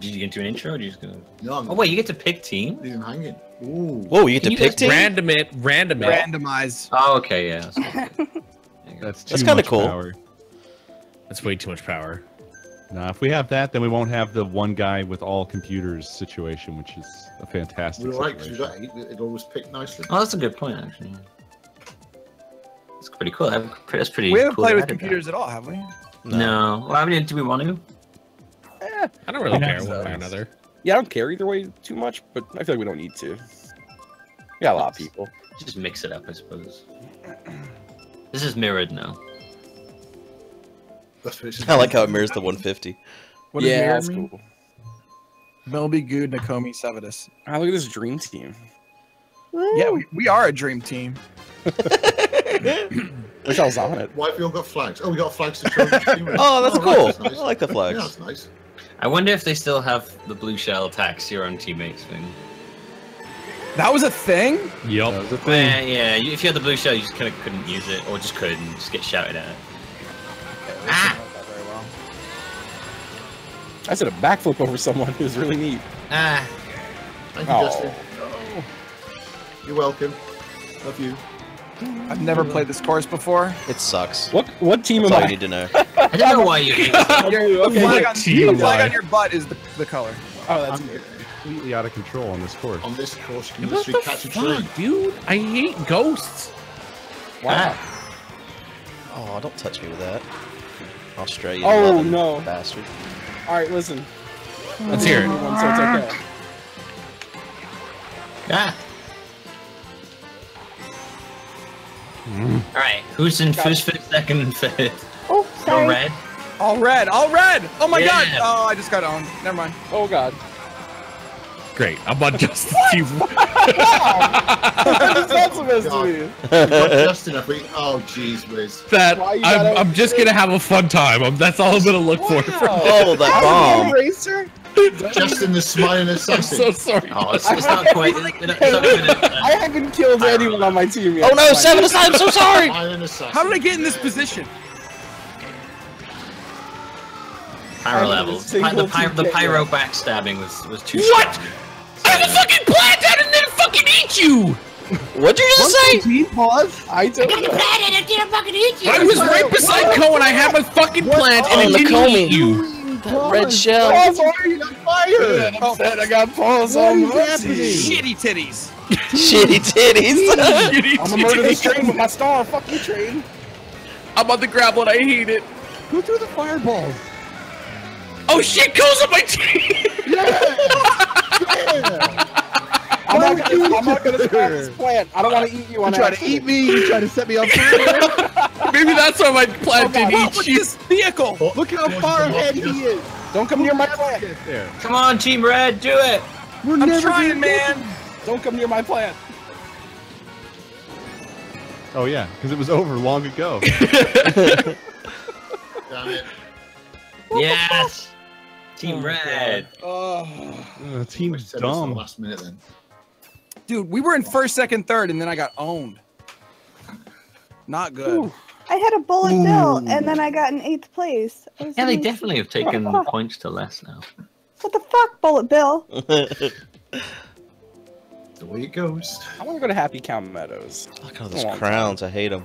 Did you get to an intro? Or did you just go? No. Oh wait, you get to pick team. He's hanging. Ooh. Whoa, you get to pick team. Random it. Random it. Randomize. Oh, okay, yeah. That's kind of cool. Power. That's way too much power. Nah, if we have that, then we won't have the one guy with all computers situation, which is a fantastic. You're right, it always picked nicely. Oh, that's a good point, actually. It's pretty cool. That's pretty. We haven't played with computers at all, have we? No. Well, I mean, do we want to? Eh, I don't really care one way or another. Yeah, I don't care either way too much, but I feel like we don't need to. We got a lot of people. Just mix it up, I suppose. This is mirrored now. I like how it mirrors the 150. What yeah, that's cool. Millbee, Guude, Nakomi, Sevadus. Oh, look at this dream team. Woo. Yeah, we are a dream team. Wish I was on it. Why have we all got flags? Oh, we got flags to show. Oh, that's cool. Right, that's nice. I like the flags. Yeah, that's nice. I wonder if they still have the blue shell tax your own teammates thing. That was a thing? Yep. That was a thing. Yeah, yeah. If you had the blue shell, you just kind of couldn't use it, or just couldn't. Just get shouted at. Ah. I said a backflip over someone. It was really neat. Ah. Thank you, Justin. Oh. You're welcome. Love you. I've never played this course before. It sucks. What team am I? That's all you need to know. I don't know why you hate it. The flag on your butt is the color. Oh, that's good. Completely out of control on this course. On this course, you can literally catch a train. Dude, I hate ghosts. Wow. Oh, don't touch me with that. Australia. Oh no, bastard! All right, listen. Let's hear it. So it's okay. Yeah. All right, who's in first, second, and third? Oh, sorry. All red. All red. All red. Oh my god! Oh, I just got owned. Never mind. Oh god. Great. I'm on Justin. That's supposed to be. Justin, oh jeez, Wiz. I'm just gonna have a fun time. That's all I'm gonna look for. Oh, that bomb. Racer? Justin the smiling assassin. I'm so sorry. Oh, it's not quite. I haven't killed anyone on my team yet. Oh no, Sevadus! I'm so sorry. How did I get in this position? Pyro levels. The pyro backstabbing was too. What? Strong. I have a fucking plant and then fucking eat you! What'd you just say? Pause? I don't know. I didn't fucking eat you! I was right beside Coe and I had my fucking plant and it didn't eat you! Red shell. Pause, why are you on fire? I said I got paws on my shitty titties. Shitty titties. I'm gonna murder this train with my star, fuck you train. I'm about to grab one, I hate it. Who threw the fireballs? Oh shit, Coe's on my team! Yeah! I'm not gonna smack this plant. I don't want to eat you. You try to eat me. You try to set me up. Maybe that's why my plant didn't eat you. Look at this vehicle. Look how far ahead he is. Don't come near my plant. Come on, Team Red, do it. I'm trying, man. Don't come near my plant. Oh yeah, because it was over long ago. Damn it. Yes. Team Red. Oh, team's dumb. Last minute then. Dude, we were in first, second, third, and then I got owned. Not good. Ooh. I had a bullet bill, and then I got in 8th place. Yeah, they definitely have taken points to less now. What the fuck, bullet bill? The way it goes. I want to go to Happy Cow Meadows. Look at all those crowns. I hate them.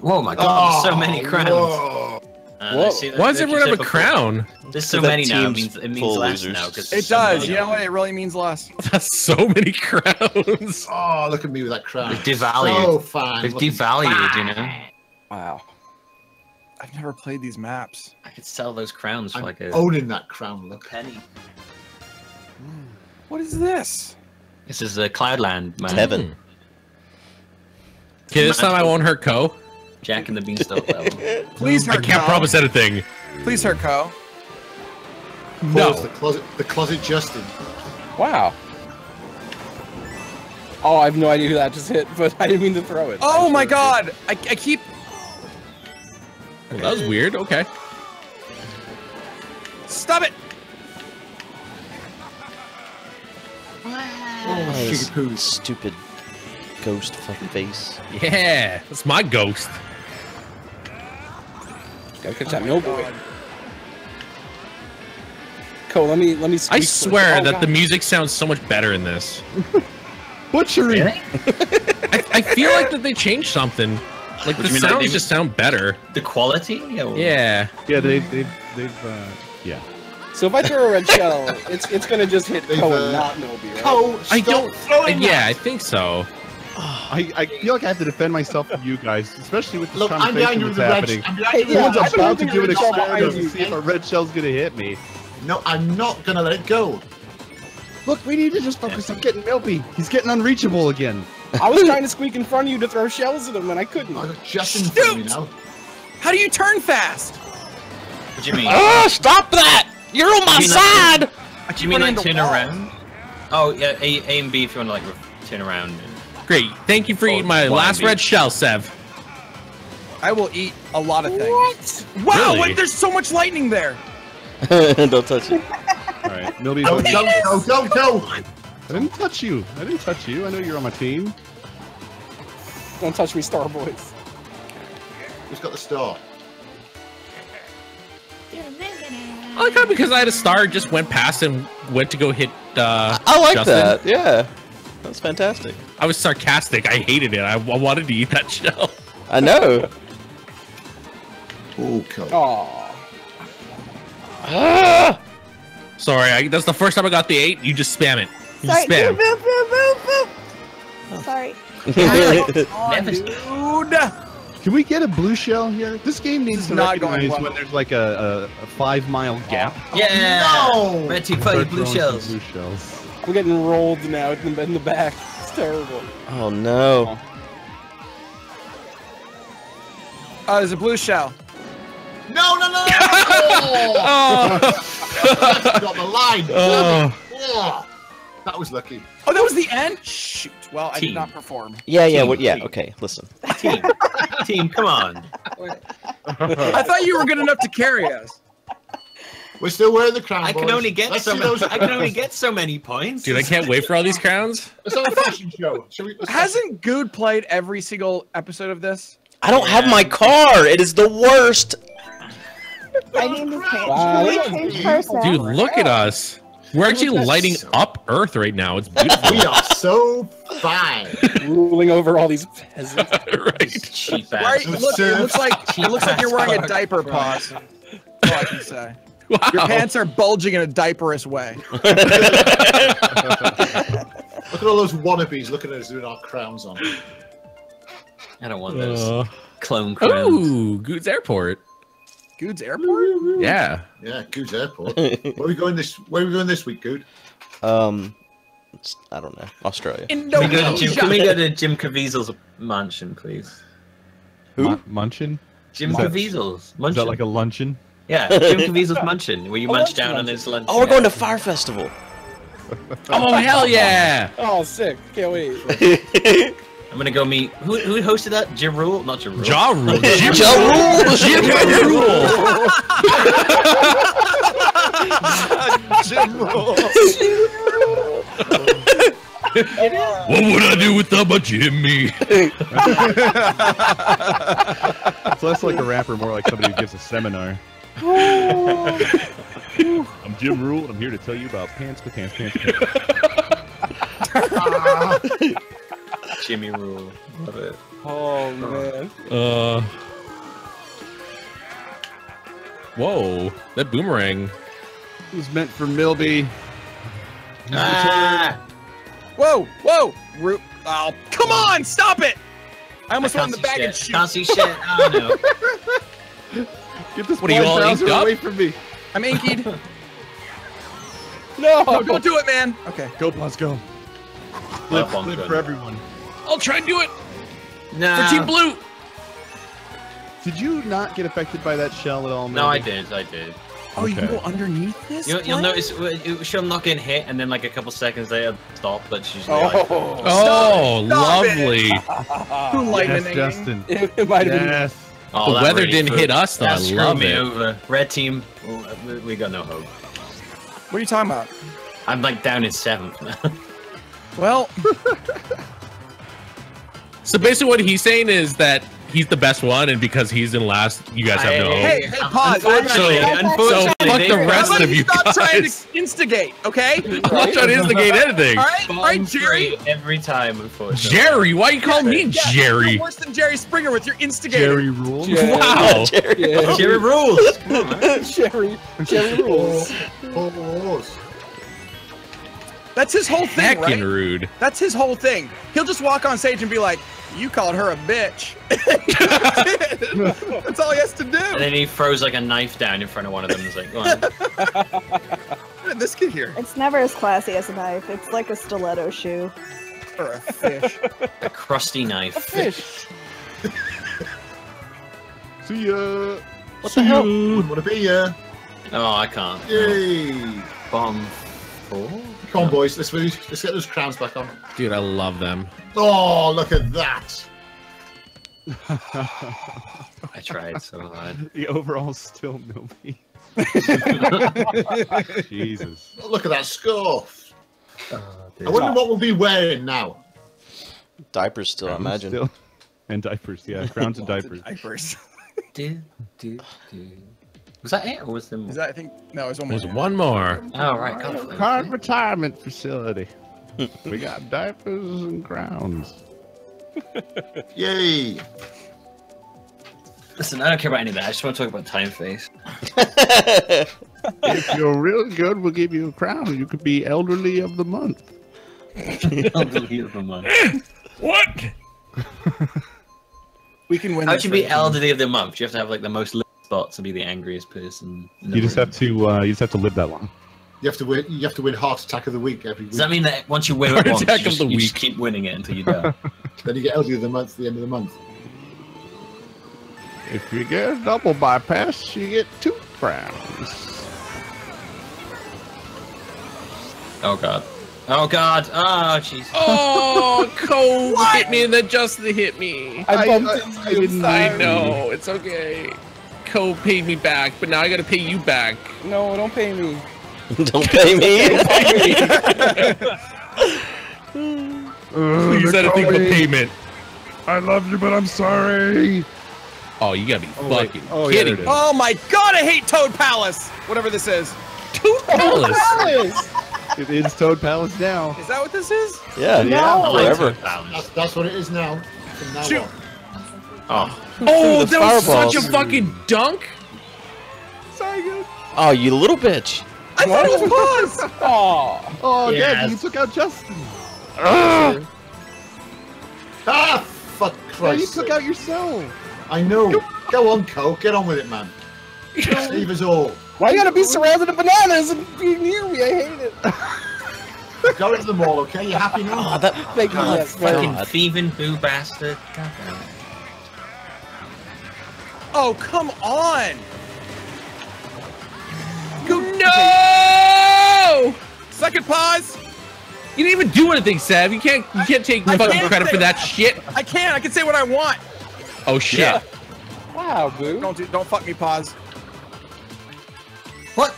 Whoa, my god, there's so many crowns. Whoa. Why does everyone have a crown? There's so many now, it means less now. It does, you know what, it really means less. That's so many crowns. Oh, look at me with that crown. It's devalued. So fine. It's devalued, you know? Wow. I've never played these maps. I could sell those crowns for like a... owning that crown, look. Penny. What is this? This is a Cloudland, man. It's heaven. Okay, this time I won't hurt Coe. Jack and the Beanstalk level. Please hurt Coe. I can't promise anything. Please hurt Coe. No. The closet Justin. Wow. Oh, I have no idea who that just hit, but I didn't mean to throw it. Oh my god! I keep... Well, that was weird, okay. Stop it! Oh, nice. Stupid ghost fucking face. Yeah! That's my ghost. Gotta catch that millboy. echo. Let me. I swear that the music sounds so much better in this. Butchery. Really? I feel like that they changed something. Like the sounds just sound better. The quality. Yeah. Yeah. They've yeah. So if I throw a red shell, it's gonna just hit Coe, not Millbee, right? Coe, I don't. Yeah, I think so. I feel like I have to defend myself from you guys, especially with this conversation that's happening. Someone's about to do an experiment to see if a red shell's gonna hit me. No, I'm not gonna let it go. Look, we need to just focus on getting Millbee. He's getting unreachable again. I was trying to squeak in front of you to throw shells at him, and I couldn't. Oh, Justin, how do you turn fast? What do you mean? Oh, stop that! You're on my side! Like, do you mean like turn around? Oh, yeah, A and B if you want to like turn around. And... Great, thank you for eating my last red shell, Sev. I will eat a lot of things. What? Wow, really? There's so much lightning there! Don't touch it. Alright, Millbee, don't. I didn't touch you. I didn't touch you. I know you're on my team. Don't touch me, Star Boys. Who's got the star? I like how because I had a star, just went past and went to go hit I like Justin. That, yeah. That was fantastic. I was sarcastic. I hated it. I wanted to eat that shell. I know. Oh, God. Aww. Ah! Sorry, that's the first time I got the 8. You just spam it. You just spam. Sorry. Dude. Can we get a blue shell here? This game needs to recognize when there's like a 5-mile gap. Yeah! No! Red team fighting blue shells. We're getting rolled now in the back. It's terrible. Oh no. Oh, there's a blue shell. No! Oh! Got the line. Oh. That was lucky. Oh, that was the end? Shoot. Well, I did not perform. Yeah, okay, listen. Team. Team, come on. I thought you were good enough to carry us. We're still wearing the crown, boys. I can only get so many points. Dude, I can't wait for all these crowns. It's not a fashion show. Hasn't Guude played every single episode of this? I don't have my car. It is the worst. I need to change. Dude, look at us. We're actually lighting up Earth right now. It's beautiful. We are so fine. Ruling over all these peasants. Right. Cheap ass. Right? It looks like you're wearing a diaper, Paws. That's all I can say. Wow. Your pants are bulging in a diaperous way. Look at all those wannabes looking at us doing our crowns on. I don't want those clone crowns. Ooh, Guude's Airport. Guude's Airport? Yeah. Yeah, Guude's Airport. Where are we going this week, Guude? I don't know. Australia. Can we go to Jim Caviezel's mansion, please? Who? Muncheon? Jim Caviezel's mansion. Is that like a luncheon? Yeah, Jim Caviezel's mansion, where you munch down on his lunch. Oh, we're going to Fire Festival. Oh, hell yeah! Oh, sick. Can't wait. I'm gonna go meet who hosted that? Jim Rule? Not Ja Rule. Ja Rule. Jim Rule. What would I do without my Jimmy? It's less like a rapper, more like somebody who gives a seminar. I'm Jim Rule, and I'm here to tell you about pants. Jimmy Rule. Love it. Oh, man. Whoa. That boomerang. It was meant for Millbee. Ah! Whoa! Oh, come on! Stop it! I almost went in the bag and shoot. Can't see shit. Oh, no. Get this $1,000 away from me. I'm inkied. No, don't do it, man. Okay. Go, Paws, go. Flip for everyone. I'll try and do it! Nah. For Team Blue! Did you not get affected by that shell at all, man? No, I did. Oh, you can go underneath this? You'll notice she'll not get hit, and then like a couple seconds later, stop, but she's like... Oh, lovely! Yes, Justin. It might have been... Oh, the weather didn't hit us, though. I love it. Over. Red team, we got no hope. What are you talking about? I'm like down in 7th now. Well... So basically what he's saying is that he's the best one, and because he's in last, you guys have no hope. Hey, hey, pause. So fuck the rest of you guys. Stop trying to instigate, okay? I'm not trying to instigate anything. All right, Jerry. Every time, unfortunately. Jerry, why you call me Jerry? You're worse than Jerry Springer with your instigating. Jerry rules. Wow. Jerry rules. Jerry rules. That's his whole thing, right? Heckin' rude. That's his whole thing. He'll just walk on stage and be like, "You called her a bitch." That's all he has to do. And then he throws like a knife down in front of one of them. He's like, "Go on." This kid here. It's never as classy as a knife. It's like a stiletto shoe. Or a fish. A crusty knife. A fish. See ya. What the hell? Wouldn't want to be ya. Oh, I can't. Yay. No. Bomb. Oh. Come on, boys. Let's get those crowns back on. Dude, I love them. Oh, look at that. I tried so hard. The overall's still Millbee. Jesus. Oh, look at that scarf. I wonder what we'll be wearing now. Diapers still, I imagine. Still. And diapers, yeah. Crowns and diapers. Diapers. Was that it, or was there more? Is that, I think, no, it was one more. There's one more. Oh, right. Card retirement facility. We got diapers and crowns. Yay! Listen, I don't care about any of that. I just want to talk about Time Face. If you're real good, we'll give you a crown. You could be Elderly of the Month. Elderly of the Month. What? We can win. How should you be Elderly of the Month? You have to have like the most. To be the angriest person. You just have to. You just have to live that long. You have to win. You have to win Heart Attack of the Week every week. Does that mean that once you win it once, you just keep winning it until you die? Then you get Elderly of the Month at the end of the month. If you get a double bypass, you get 2 crowns. Oh god. Oh god. Oh jeez. Oh, Cole hit me and then Justin hit me. I know. It's okay. Cole paid me back, but now I gotta pay you back. No, don't pay me. Don't pay me? Please, anything for payment. I love you, but I'm sorry. Oh, you gotta be fucking kidding me. Oh my god, I hate Toad Palace! Whatever this is. Toad Palace! It is Toad Palace now. Is that what this is? Yeah, yeah. Whatever. That's what it is now. From now on. Oh, that was such a fucking dunk! Sorry, dude. Oh, you little bitch! I thought it was pause! Oh, yeah, you took out Justin. Ah, fuck Christ! You took out yourself. I know. Go on, Cole. Get on with it, man. Leave us all. Why you gotta be surrounded in bananas and be near me? I hate it. Go into the mall, okay? You happy now? Oh, that fucking thieving boo bastard! God damn it. Oh, come on! Go, no! Second pause! You didn't even do anything, Sav. You can't take fucking credit for that shit. I can say what I want. Oh shit. Yeah. Wow, boo. Don't fuck me, pause. What?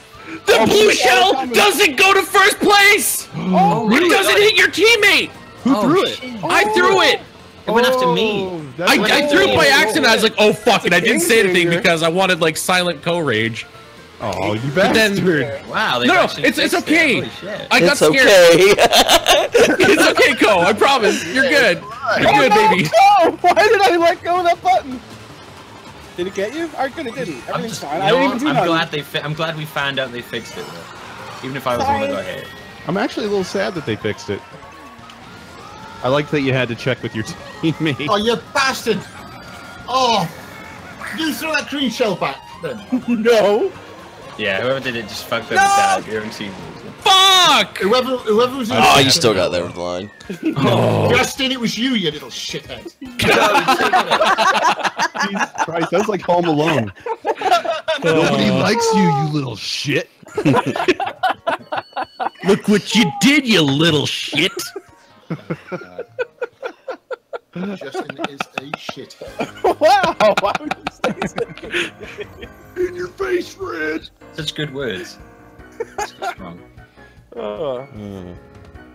The blue shell doesn't go to first place! Oh, it doesn't hit your teammate! Who threw it? I threw it! It went after me. I threw it by accident. I was like, "Oh fuck!" And I didn't say anything because I wanted like silent co-rage. Oh, you bastard! Wow. No, it's okay. I got scared. It's okay, Co. I promise. You're good. You're good, baby. No! Why did I let go of that button? Did it get you? I couldn't. Everything's fine. I didn't even do nothing. I'm glad we found out they fixed it, though. Even if I was the one that got hit. I'm actually a little sad that they fixed it. I like that you had to check with your teammate. Oh, you bastard! Oh! You throw that green shell back, then. No! Yeah, whoever did it just fucked up the dad. Fuck! Whoever was in Oh, you still got there with the line. Oh. Justin, it was you little shithead. Jesus Christ, that's like Home Alone. Nobody likes you little shit. Look what you did, you little shit. Justin is a shithead. Wow! Why would you say something? In your face, Red! Such good words. What's wrong? Well,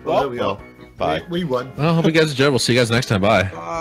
there we go. Bye. We won. Well, I hope you guys enjoyed. We'll see you guys next time. Bye. Bye.